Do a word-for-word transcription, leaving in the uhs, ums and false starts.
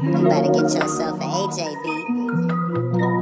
You better get yourself an A J beat.